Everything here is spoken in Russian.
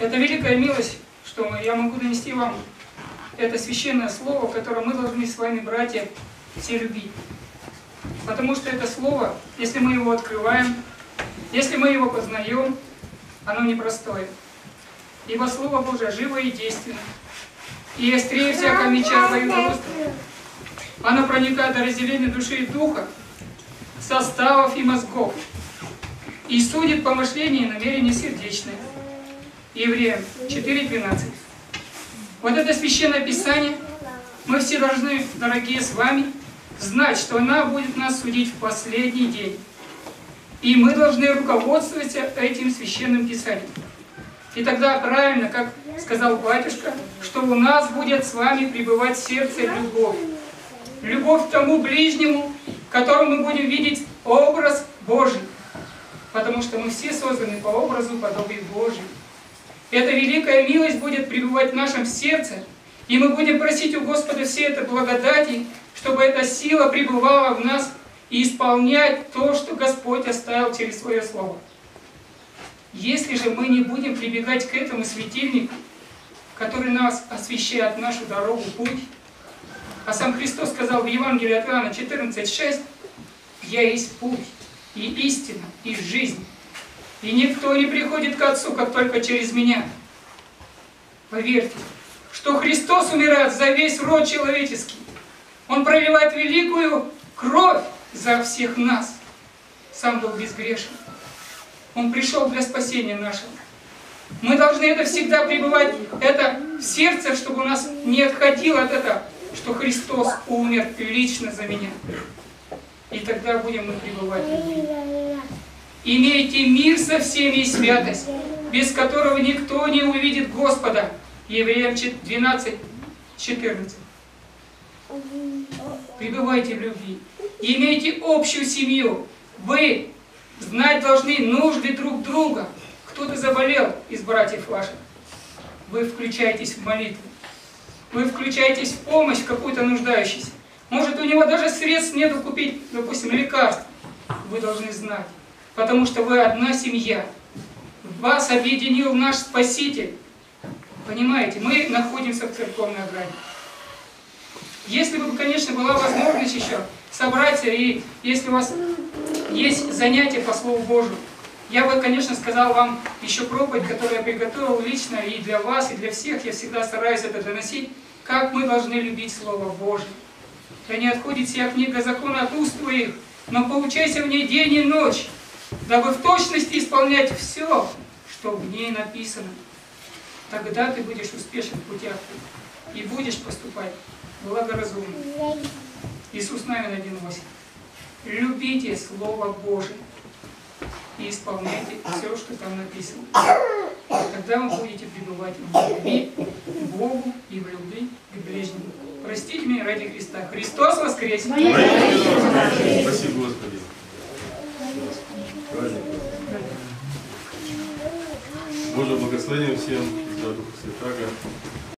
Это великая милость, что я могу донести вам это священное слово, которое мы должны с вами, братья, все любить. Потому что это слово, если мы его открываем, если мы его познаем, оно непростое. Ибо слово Божие живо и действенно, и острее всякого меча обоюдного острова. Оно проникает до разделения души и духа, составов и мозгов, и судит по мышлению и намерению сердечное. Евреям 4:12. Вот это священное писание мы все должны, дорогие, с вами знать, что она будет нас судить в последний день. И мы должны руководствоваться этим священным писанием. И тогда правильно, как сказал батюшка, что у нас будет с вами пребывать в сердце любовь. Любовь к тому ближнему, которому мы будем видеть образ Божий. Потому что мы все созданы по образу подобию Божию. Эта великая милость будет пребывать в нашем сердце, и мы будем просить у Господа всей этой благодати, чтобы эта сила пребывала в нас и исполнять то, что Господь оставил через свое слово. Если же мы не будем прибегать к этому светильнику, который нас освещает нашу дорогу, путь, а сам Христос сказал в Евангелии от Иоанна 14:6, «Я есть путь, и истина, и жизнь, и никто не приходит к Отцу, как только через Меня». Поверьте, что Христос умирает за весь род человеческий. Он проливает великую кровь за всех нас. Сам был безгрешен. Он пришел для спасения нашего. Мы должны это всегда пребывать, это в сердце, чтобы у нас не отходило от этого, что Христос умер лично за меня. И тогда будем мы пребывать в любви. «Имейте мир со всеми и святость, без которого никто не увидит Господа». Евреям 12:14. Пребывайте в любви. Имейте общую семью. Вы знать должны нужды друг друга. Кто-то заболел из братьев ваших. Вы включаетесь в молитву. Вы включаетесь в помощь какую-то нуждающейся. Может, у него даже средств нету купить, допустим, лекарств. Вы должны знать. Потому что вы одна семья. Вас объединил наш Спаситель. Понимаете, мы находимся в церковной грани. Если бы, конечно, была возможность еще собраться, и если у вас есть занятия по Слову Божию, я бы, конечно, сказал вам еще проповедь, которую я приготовил лично и для вас, и для всех. Я всегда стараюсь это доносить, как мы должны любить Слово Божие. Да не отходит сия книга закона от уст твоих, но поучайся в ней день и ночь, дабы в точности исполнять все, что в ней написано. Тогда ты будешь успешен в путях и будешь поступать благоразумно. Иисус Навин 1:8. Любите Слово Божие и исполняйте все, что там написано. Тогда вы будете пребывать в любви к Богу и в любви к ближнему. Простите меня ради Христа. Христос воскрес! Спасибо, Господи! Божьего благословения всем, Духа Святаго.